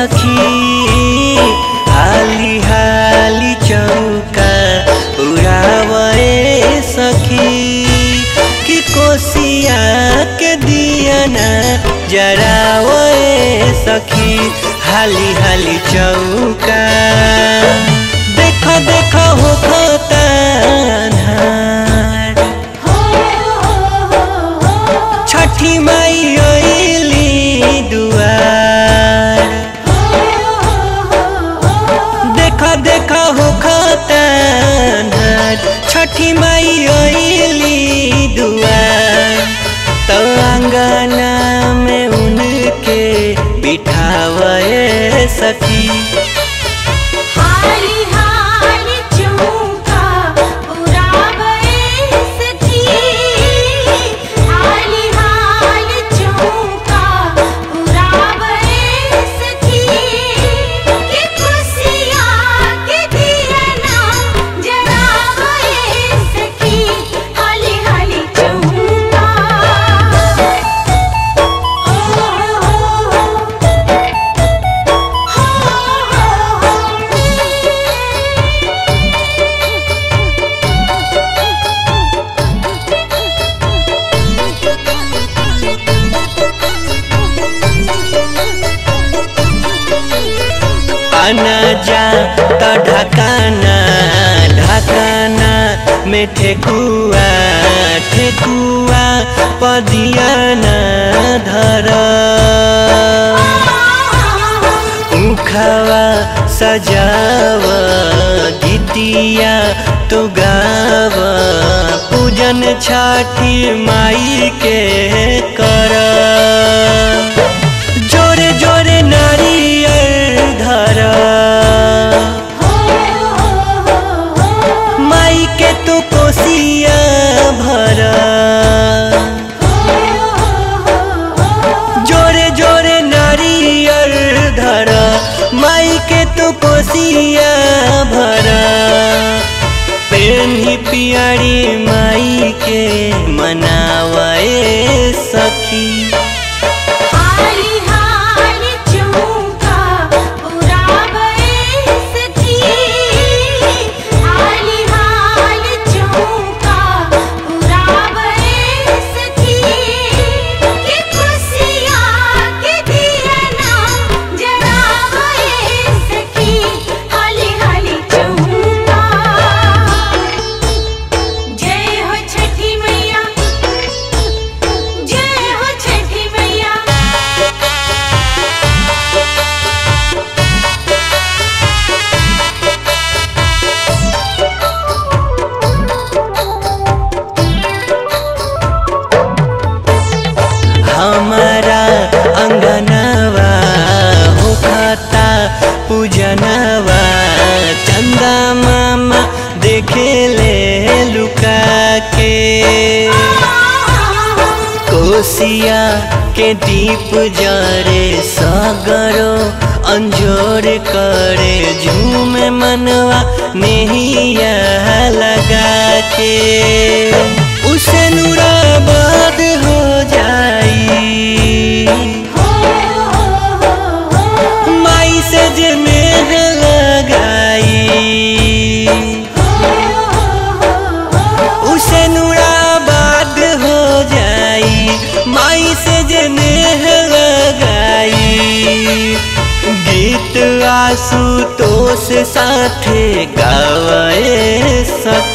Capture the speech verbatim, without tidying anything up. सखी हाली हाली चौका उड़ावे सखी कि कोसिया के दिया ना जरावे सखी हाली हाली चौका देखो देखो हो खोता छठी माई अइली दुआर देखो देखो हो खोता छठी माई अइली दुआर तो आंगना में उनके बिठावे सखी जा तो ढकाना ढकाना में ठेकुआ ठेकुआ पदियाना धरा उखवा सजावा गीतिया तू गावा पूजन छठी माई के करा जोरे जोरे नारियल धरा जोरे जोरे नारियल धरा माई के तो कोसिया भरा पेन्ही पियारी माई के मनावाए सखी पूजनवा चंदा मामा देखे ले लुका के कोसिया के दीप जारे सागरो अंजोर करे झूम मनवा नेहिया लगा के उसे नूराबाद हो जाई गीत आशुतोष साथे गावे सखी।